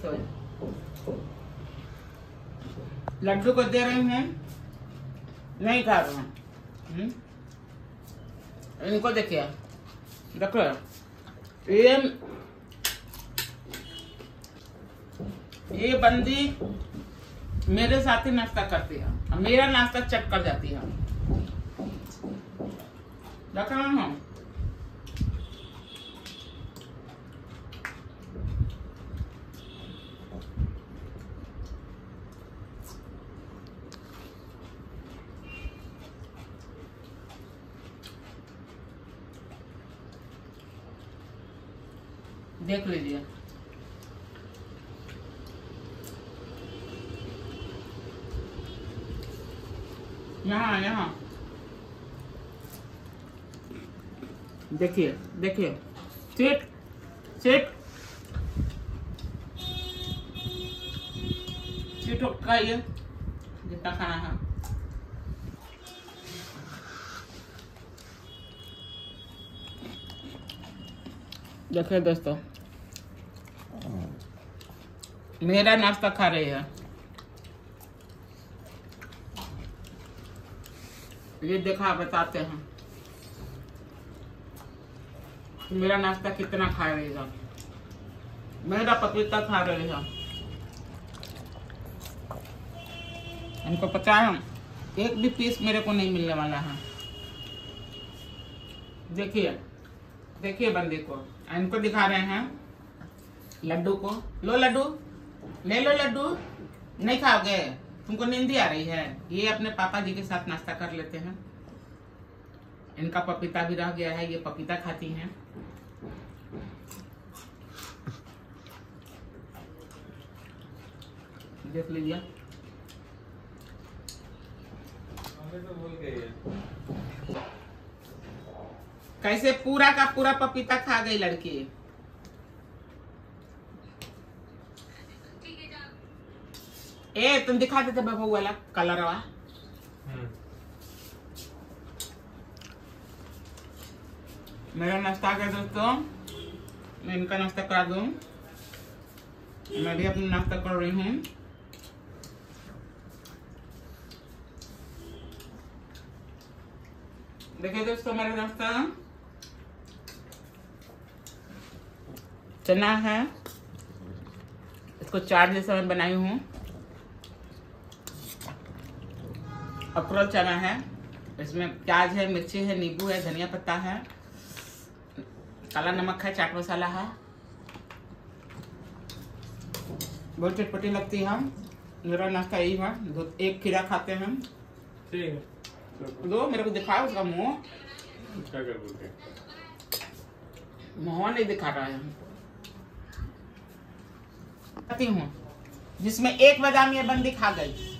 दोस्तों लड्डू को दे रही हैं, नहीं खा रहे हैं। इनको देखिए, देखो ये बंदी मेरे साथ ही नाश्ता करती है, मेरा नाश्ता चट कर जाती है। देख रहे हैं देख लीजिए, यहाँ यहाँ देखिए देखिए, सेट सेट सेट खाइए जितना खाना है। देखिए दोस्तों, मेरा नाश्ता खा रही है, ये देखा बताते हैं मेरा नाश्ता कितना खा रही है। मेरा पपीता खा रही है, इनको पता है एक भी पीस मेरे को नहीं मिलने वाला है। देखिए देखिए बंदे को, इनको दिखा रहे हैं लड्डू को, लो लड्डू ले लो, लड्डू नहीं खाओगे, तुमको नींद आ रही है। ये अपने पापा जी के साथ नाश्ता कर लेते हैं। इनका पपीता भी रह गया है, ये पपीता खाती हैं। देख लीजिए, कैसे पूरा का पूरा पपीता खा गई लड़की। ए तुम दिखा देते बाबू वाला कलर वाला। मेरा नाश्ता कर दोस्तों, मैं इनका नाश्ता करा दूं, मैं भी अपना नाश्ता कर रही हूँ। देखिए दोस्तों, मेरा नाश्ता चना है, इसको चार जैसा मैं बनाई हूँ, अक्रोल चना है, इसमें प्याज है, मिर्ची है, नींबू है, धनिया पत्ता है, काला नमक है, चाट मसाला है, बहुत चटपटी लगती है। मेरा नाश्ता यही है, एक खीरा खाते हैं। ठीक है, दो मेरे को दिखाओ उसका मुँह, मुँह नहीं दिखा रहा है। जिसमें एक बादाम ये बंदी खा गई,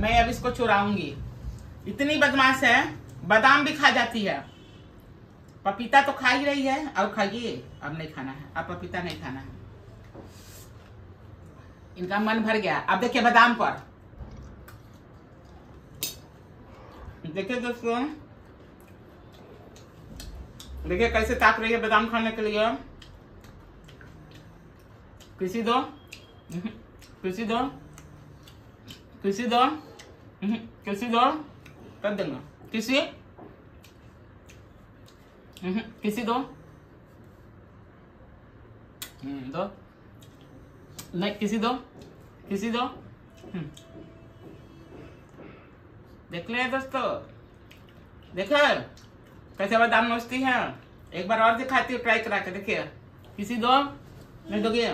मैं अब इसको चुराऊंगी। इतनी बदमाश है, बादाम भी खा जाती है, पपीता तो खा ही रही है। और खाइए, अब नहीं खाना है, अब पपीता नहीं खाना है, इनका मन भर गया। अब देखिए बादाम पर, देखिए दोस्तों, देखिए कैसे ताक रही है बादाम खाने के लिए। किसी दो, किसी दो, किसी दो, किसी दो कर देंगे, किसी किसी दो, दो नहीं, किसी दो, किसी दो। देख ले दोस्तों, देखो कैसे बादाम नोचती है। एक बार और दिखाती हूँ, ट्राई करा के देखिए, किसी दो नहीं दोगे।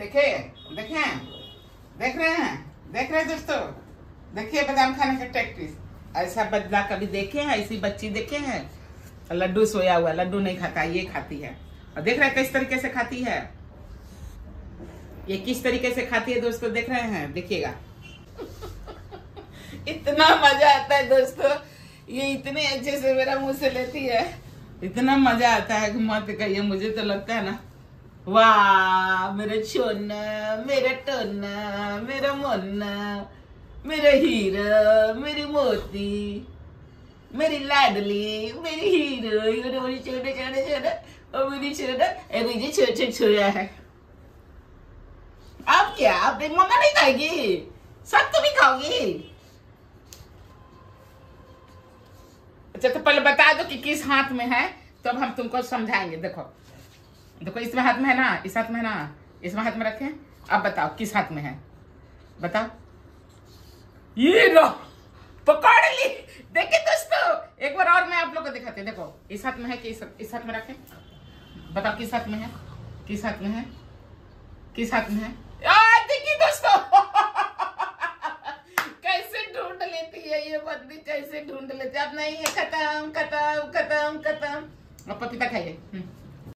देखे देखे, देख रहे हैं, देख रहे हैं दोस्तों, देखिए बादाम खाने का प्रैक्टिस। ऐसा बदला कभी देखे हैं, ऐसी बच्ची देखे हैं। लड्डू सोया हुआ, लड्डू नहीं खाता, ये खाती है। और देख रहे हैं किस तरीके से खाती है, ये किस तरीके से खाती है दोस्तों, देख रहे हैं, देखिएगा। इतना मजा आता है दोस्तों, ये इतने अच्छे से मेरा मुंह से लेती है, इतना मजा आता है कि मत कहिए। मुझे तो लगता है ना, वाह मेरा छोना, मेरा टोना, मेरा मोना, मेरा हीरा, मेरी मोती, मेरी लाडली, मेरी हीरो, इन्होंने मुझे छोड़ा और मुझे छोड़ा है। अब क्या, अब तेरी मम्मा नहीं खाएगी, सब तुम ही खाओगी। अच्छा तो पहले बता दो कि किस हाथ में है, तो अब हम तुमको समझाएंगे। देखो देखो, इसमें हाथ में है ना, इस हाथ में है ना, इसमें हाथ में रखें। अब बताओ किस हाथ में है, बताओ। ये लो, पकड़ ली। देखिए दोस्तों, एक बार और मैं आप लोग को दिखाती हूँ। देखो इस हाथ में है कि इस हाथ में रखें, बताओ किस हाथ में है, किस हाथ में है, किस हाथ में है। देखिए दोस्तों कैसे ढूंढ लेती है ये बंदी, कैसे ढूंढ लेती है। अब नहीं है, खत्म खत्म खत्म खत्म। अब पपीता खाइए।